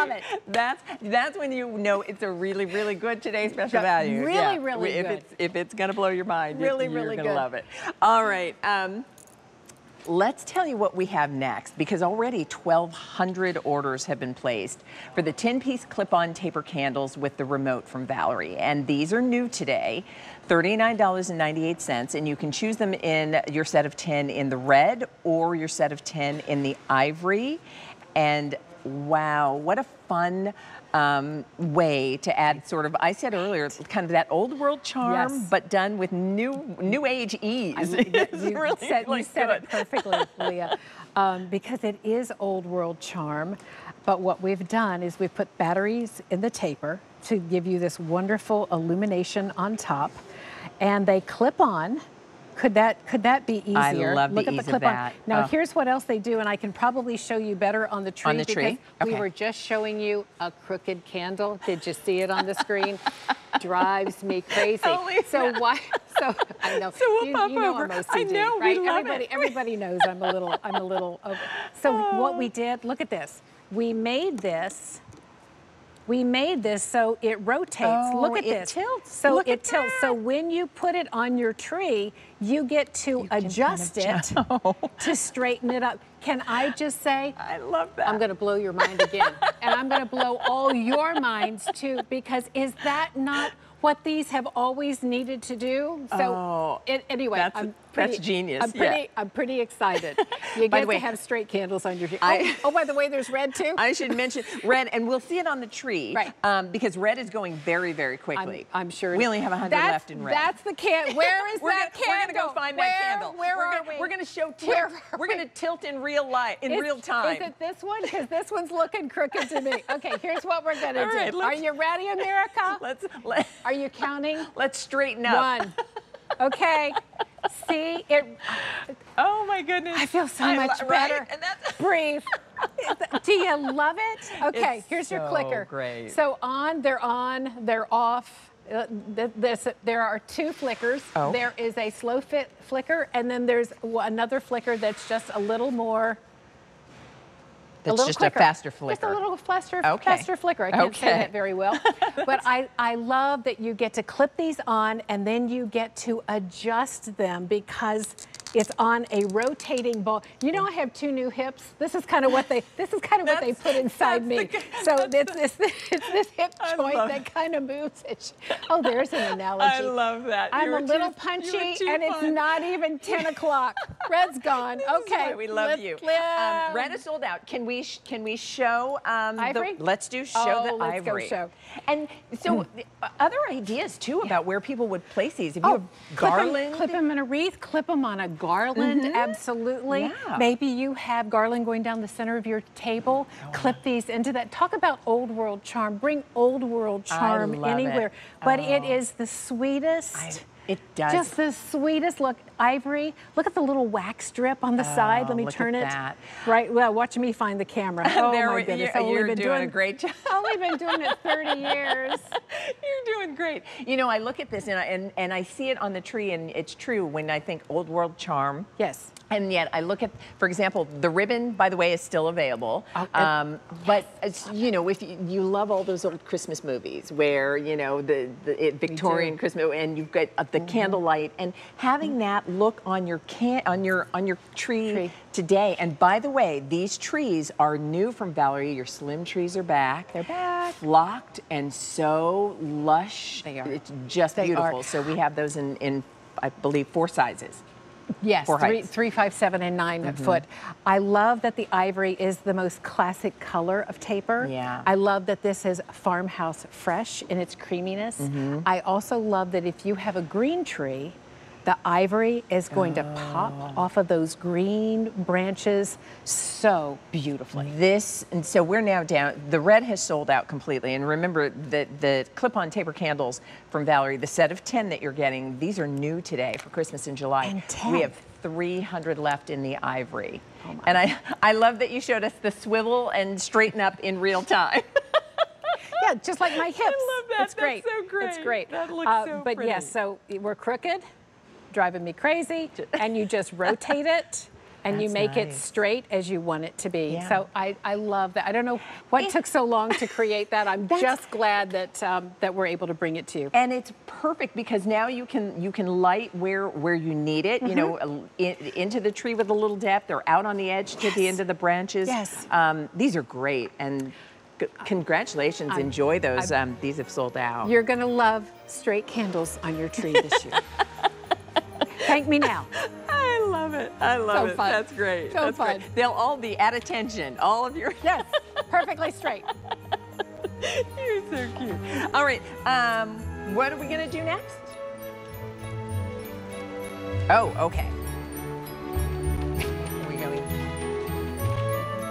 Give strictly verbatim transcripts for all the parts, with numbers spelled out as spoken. love it. That's that's when you know it's a really, really good today special value. Really, yeah. really if good. It's, if it's gonna blow your mind, really, you're, you're really gonna good. love it. All right. Um, Let's tell you what we have next, because already twelve hundred orders have been placed for the ten-piece clip-on taper candles with the remote from Valerie. And these are new today, thirty-nine ninety-eight, and you can choose them in your set of ten in the red or your set of ten in the ivory. And wow, what a fun um, way to add sort of, I said earlier, kind of that old world charm, yes. but done with new new age ease. I mean, you really said, really you said it perfectly, Leah, um, because it is old world charm. But what we've done is we've put batteries in the taper to give you this wonderful illumination on top, and they clip on. Could that could that be easier? I love Look the at ease the clip of that. On. Now, oh. here's what else they do, and I can probably show you better on the tree. On the tree? Okay. We were just showing you a crooked candle. Did you see it on the screen? Drives me crazy. Holy so why? So I know. So we'll you, pop you know over. I'm O C D, I know. Right? We love everybody, it. everybody knows I'm a little. I'm a little. Over. So oh. what we did? Look at this. We made this. We made this so it rotates. Oh, look at it this. Tilts. So look it tilts. That. So when you put it on your tree, you get to you adjust kind of it to straighten it up. Can I just say? I love that. I'm going to blow your mind again. And I'm going to blow all your minds too, because is that not what these have always needed to do? So oh, it, anyway, that's, I'm pretty, that's genius. I'm pretty, yeah. I'm pretty excited. You get way, to have straight candles on your tree. Oh, oh, by the way, there's red too. I should mention red, and we'll see it on the tree, right? Um, because red is going very, very quickly. I'm, I'm sure. We only have one hundred that's, left in red. That's the can. Where is that gonna, candle? We're gonna go find where, that candle. Where we're are gonna, we? We're gonna show tilt. We're we? gonna tilt in real life, in is, real time. Is it this one? Because this one's looking crooked to me. Okay, here's what we're gonna All do. Right, are you ready, America? Let's. Let, Are you counting? Let's straighten up. One. Okay. See it. Oh my goodness. I feel so I much better. Right? And that's breathe. Do you love it? Okay. It's here's so your clicker. Great. So on, they're on, they're off. Uh, th this, there are two flickers. Oh. There is a slow fit flicker, and then there's another flicker that's just a little more. That's just quicker. a faster flicker. Just a little faster, okay. faster flicker. I can't okay. say that very well. But I, I love that you get to clip these on, and then you get to adjust them because it's on a rotating ball. You know, I have two new hips. This is kind of what they, this is kind of what they put inside me. The, so it's this, this, it's this hip joint that it. kind of moves it. Oh, there's an analogy. I love that. I'm you a little too, punchy, and fun. It's not even ten o'clock. Red's gone. This okay. we love let's you. Um, Red is sold out. Can we, sh can we show um, ivory? The, let's do show oh, the let's ivory. Go show. And so mm. other ideas too yeah. about where people would place these. If you oh, have garland. Clip them in a wreath, clip them on a garland, mm-hmm. absolutely. Yeah. Maybe you have garland going down the center of your table. Oh. Clip these into that. Talk about old world charm. Bring old world charm anywhere. It. Oh. But it is the sweetest. I, it does. Just the sweetest. Look, ivory. Look at the little wax strip on the oh, side. Let me look turn at it. That. Right. Well, watch me find the camera. Oh there, my goodness. You're, you're been doing, doing a great job. Only been doing it thirty years. You're doing great. You know, I look at this and I, and, and I see it on the tree, and it's true when I think old world charm. Yes. And yet I look at, for example, the ribbon, by the way, is still available. Oh, um, yes. But, it's, you know, if you, you love all those old Christmas movies where, you know, the, the it, Victorian Christmas, and you've got uh, the mm-hmm. candlelight, and having mm-hmm. that look on your can on your on your tree, tree today. And by the way, these trees are new from Valerie. Your slim trees are back. They're back. Flocked and so lush. They are. It's just they beautiful. Are. So we have those in, in I believe, four sizes. Yes, three, three, five, seven, and nine mm-hmm. foot. I love that the ivory is the most classic color of taper. Yeah. I love that this is farmhouse fresh in its creaminess. Mm-hmm. I also love that if you have a green tree, the ivory is going oh. to pop off of those green branches so beautifully. This, and so we're now down, the red has sold out completely. And remember that the clip-on taper candles from Valerie, the set of ten that you're getting, these are new today for Christmas in July. And ten. We have three hundred left in the ivory. Oh my. And I, I love that you showed us the swivel and straighten up in real time. Yeah, just like my hips. I love that. It's That's great. so great. It's great. That looks uh, so But yes, yeah, so we're crooked. Driving me crazy, and you just rotate it And That's you make nice. It straight as you want it to be. Yeah. So I, I love that. I don't know what it, took so long to create that. I'm just glad that um, that we're able to bring it to you. And it's perfect because now you can you can light where where you need it. Mm-hmm. You know, in, into the tree with a little depth, or out on the edge yes. to the end of the branches. Yes. Um, these are great, and congratulations. I'm, Enjoy those. Um, these have sold out. You're gonna love straight candles on your tree this year. Thank me now. I love it. I love so it. Fun. That's great. So That's fun. Great. They'll all be at attention. All of your yes, perfectly straight. You're so cute. All right. Um, what are we gonna do next? Oh, okay. Are we going?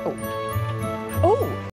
Oh. Oh.